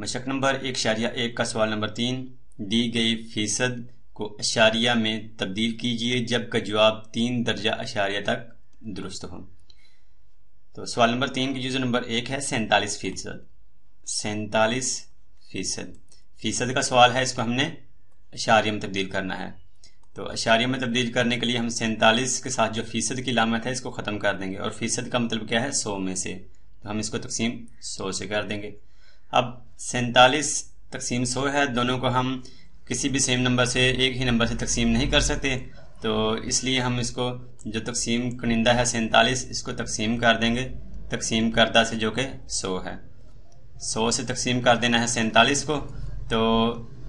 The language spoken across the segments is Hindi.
मशक नंबर 1.1 का सवाल नंबर 3, दी गई फीसद को अशारिया में तब्दील कीजिए जबकि जवाब 3.1 तक दुरुस्त हो। तो सवाल नंबर 3 की यूजर नंबर 1 है 47%। 47% का सवाल है, इसको हमने अशारिया में तब्दील करना है। तो अशारिया में तब्दील करने के लिए हम 47 के साथ जो फीसद की लामत है इसको ख़त्म कर देंगे, और फीसद का मतलब क्या है 100 में से, तो हम इसको तकसीम 100 से कर देंगे। अब 47 तकसीम 100 है, दोनों को हम किसी भी सेम नंबर से, एक ही नंबर से तकसीम नहीं कर सकते, तो इसलिए हम इसको जो तकसीम कनिंदा है 47 इसको तकसीम कर देंगे तकसीम करदा से, जो कि 100 है। 100 से तकसीम कर देना है 47 को, तो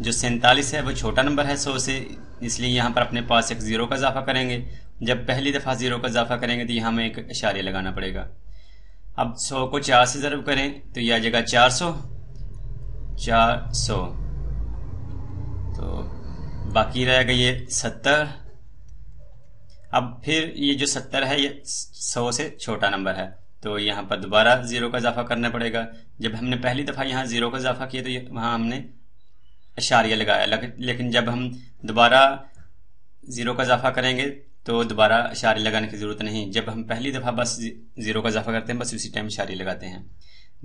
जो 47 है वो छोटा नंबर है 100 से, इसलिए यहाँ पर अपने पास एक ज़ीरो का इजाफा करेंगे। जब पहली दफ़ा ज़ीरो का इजाफा करेंगे तो यहाँ हमें एक इशारे लगाना पड़ेगा। अब 100 को 4 से ज़रब करें तो यह आ जाएगा 400। तो बाकी रहेगा ये 70। अब फिर ये जो 70 है ये 100 से छोटा नंबर है, तो यहाँ पर दोबारा ज़ीरो का इजाफा करना पड़ेगा। जब हमने पहली दफ़ा यहाँ ज़ीरो का इजाफा किया तो वहाँ हमने इशारिया लगाया, लेकिन जब हम दोबारा ज़ीरो का इजाफा करेंगे तो दोबारा इशारिया लगाने की ज़रूरत नहीं। जब हम पहली दफ़ा बस ज़ीरो का इजाफा करते हैं, बस उसी टाइम इशारिया लगाते हैं।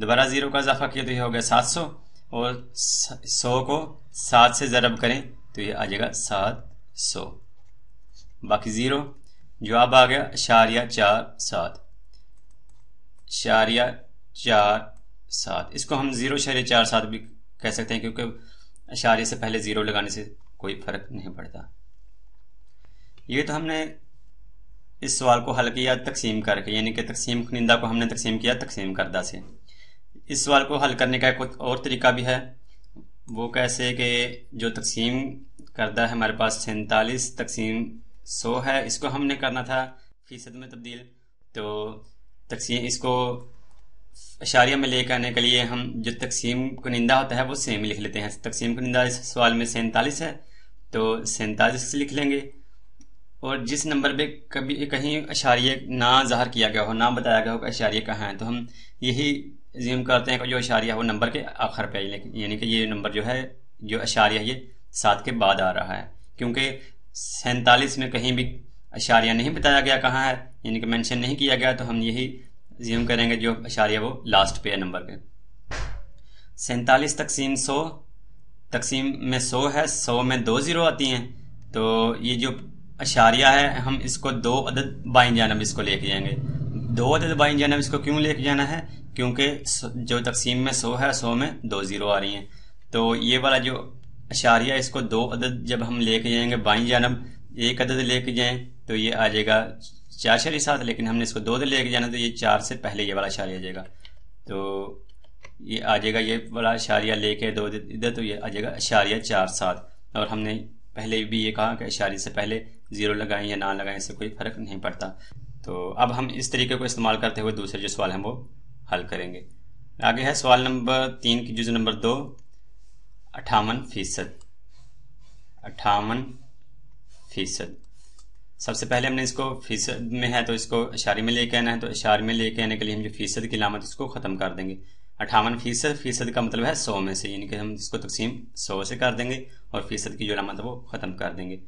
दोबारा ज़ीरो का इजाफा किया तो ये हो गया 700, और 100 को 7 से ज़रब करें तो ये आ जाएगा 700। बाकी ज़ीरो, जवाब आ गया 4.47। इसको हम 0.47 भी कह सकते हैं, क्योंकि इशारे से पहले ज़ीरो लगाने से कोई फ़र्क नहीं पड़ता। ये तो हमने इस सवाल को हल किया तकसीम करके, यानी कि तकसीम खनिंदा को हमने तकसीम किया तकसीम करदा से। इस सवाल को हल करने का कुछ और तरीका भी है, वो कैसे कि जो तकसीम करदा है हमारे पास 47 तकसीम 100 है, इसको हमने करना था फ़ीसद में तब्दील। तो तकसीम इसको अशारिया में लेकर आने के लिए हम जो तकसीम कनिंदा होता है वो सेम लिख लेते हैं। तकसीम कनिंदा इस सवाल में 47 है, तो 47 लिख लेंगे, और जिस नंबर पे कभी कहीं अशारिया ना ज़ाहिर किया गया हो, ना बताया गया हो कि अशारिया कहाँ है, तो हम यही ज्यूम करते हैं कि जो अशारिया वो नंबर के आखिर पे, यानी कि ये नंबर जो है, जो अशारिया ये 7 के बाद आ रहा है, क्योंकि 47 में कहीं भी अशारिया नहीं बताया गया कहाँ है, यानी कि मैंशन नहीं किया गया, तो हम यही ज़्यूम करेंगे जो अशारिया वो लास्ट पे है नंबर के। 47 तकसीम 100, तकसीम में 100 है, 100 में 2 ज़ीरो आती हैं, तो ये जो अशारिया है हम इसको 2 अदद बाईं जानब इसको लेके जाएंगे। 2 अदद बाईं जानब इसको क्यों लेके जाना है, क्योंकि जो तकसीम में 100 है 100 में 2 ज़ीरो आ रही हैं, तो ये वाला जो अशारिया इसको 2 अदद जब हम लेके जाएंगे बाईं जानब, 1 अदद लेके जाएँ तो ये आ जाएगा 4.7, लेकिन हमने इसको 2 लेके जाना तो ये 4 से पहले ये वाला इशारिया आ जाएगा, तो ये आ जाएगा ये वाला इशारिया लेके 2 इधर, तो ये आ जाएगा इशारिया 4.7। और हमने पहले भी ये कहा कि इशारे से पहले ज़ीरो लगाएं या ना लगाएं, इससे कोई फ़र्क नहीं पड़ता। तो अब हम इस तरीके को इस्तेमाल करते हुए दूसरे जो सवाल हैं वो हल करेंगे। आगे है सवाल नंबर 3 की जुज़ नंबर 2, 58%। सबसे पहले हमने इसको फीसद में है तो इसको इशारे में लेके आना है, तो इशारे में लेके आने के लिए हम जो फीसद की लामत उसको ख़त्म कर देंगे। 58%, फीसद का मतलब है 100 में से, यानी कि हम इसको तकसीम 100 से कर देंगे और फीसद की जो लामत है वो ख़त्म कर देंगे।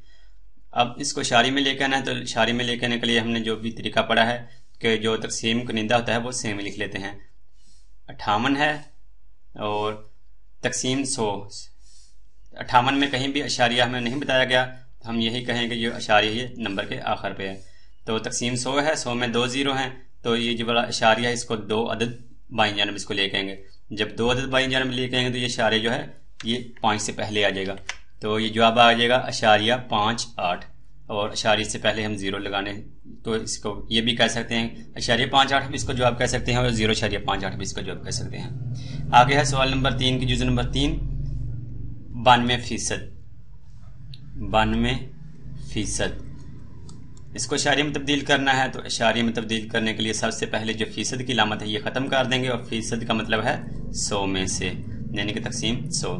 अब इसको इशारे में लेके आना है, तो इशारे में लेके आने के लिए हमने जो भी तरीका पढ़ा है कि जो तकसीम कनिंदा होता है वो सेम लिख लेते हैं। 58 है और तकसीम 100, 58 में कहीं भी इशारिया हमें नहीं बताया गया, हम यही कहेंगे जो इशारिया ये नंबर के आखिर पे है। तो तकसीम 100 है, 100 में 2 ज़ीरो हैं, तो ये जो वाला इशारिया है इसको 2 अदद बाईं जानब इसको लेके आएंगे। जब 2 अदद बाईं जानब लेके आएंगे तो ये इशारे जो है ये 5 से पहले आ जाएगा, तो ये जवाब आ जाएगा इशारिया 5.8, और इशारे से पहले हम ज़ीरो लगाने, तो इसको ये भी कह सकते हैं इशारिया 5.8 भी इसको जवाब कह सकते हैं, और 0.58 भी इसको जवाब कह सकते हैं। आगे है सवाल नंबर 3 की जुज़ नंबर 3, 92%। इसको इशारे में तब्दील करना है, तो इशारे में तब्दील करने के लिए सबसे पहले जो फ़ीसद की लामत है ये ख़त्म कर देंगे, और फ़ीसद का मतलब है 100 में से, यानी कि तकसीम 100।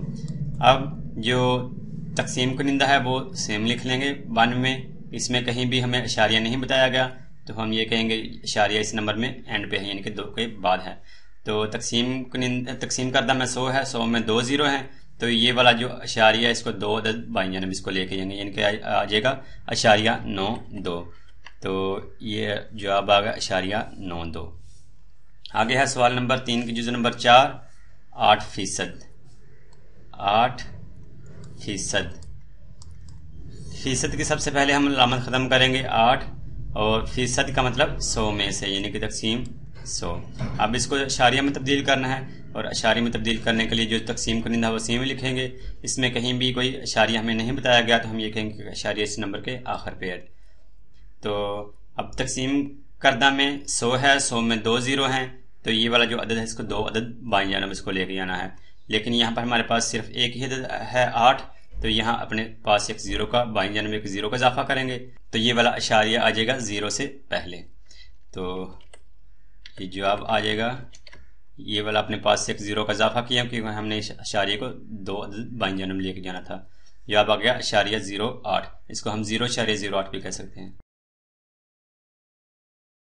अब जो तकसीम कनिंदा है वो सेम लिख लेंगे 92, इसमें कहीं भी हमें इशारिया नहीं बताया गया, तो हम ये कहेंगे इशारिया इस नंबर में एंड पे है, यानी कि 2 के बाद है। तो तकसीम करदा मैं 100 है, 100 में 2 ज़ीरो हैं, तो ये वाला जो अशारिया इसको 2 अदद बाई जानब इसको लेके जाएंगे, यानी कि आ जाएगा अशारिया 92। तो ये जवाब आ गया अशारिया 92। आगे है सवाल नंबर 3 की जुज़ नंबर 4, 8 फ़ीसद। फ़ीसद की सबसे पहले हम लामत ख़त्म करेंगे 8, और फ़ीसद का मतलब 100 में से, यानी कि तकसीम 100। अब इसको अशारिया में तब्दील करना है, और अशारिया में तब्दील करने के लिए जो तकसीम कुनिंदा वसीम लिखेंगे, इसमें कहीं भी कोई अशारिया हमें नहीं बताया गया, तो हम ये कहेंगे कि अशारिया इस नंबर के आखिर पे है। तो अब तकसीम करदा में 100 है, 100 में 2 ज़ीरो हैं, तो ये वाला जो अदद है इसको 2 अदद बाई जानब इसको लेके आना है, लेकिन यहाँ पर हमारे पास सिर्फ एक ही अदद है 8, तो यहाँ अपने पास एक ज़ीरो का बाई जानब एक ज़ीरो का इजाफा करेंगे, तो ये वाला अशारिया आ जाएगा ज़ीरो से पहले, तो ये जवाब आ जाएगा। ये वाला अपने पास एक ज़ीरो का इजाफा किया क्योंकि हमने इस अशारिया को 2 अदद बाई जानब लेके जाना था। जवाब आ गया अशारिया 08। इसको हम 0.08 भी कह सकते हैं।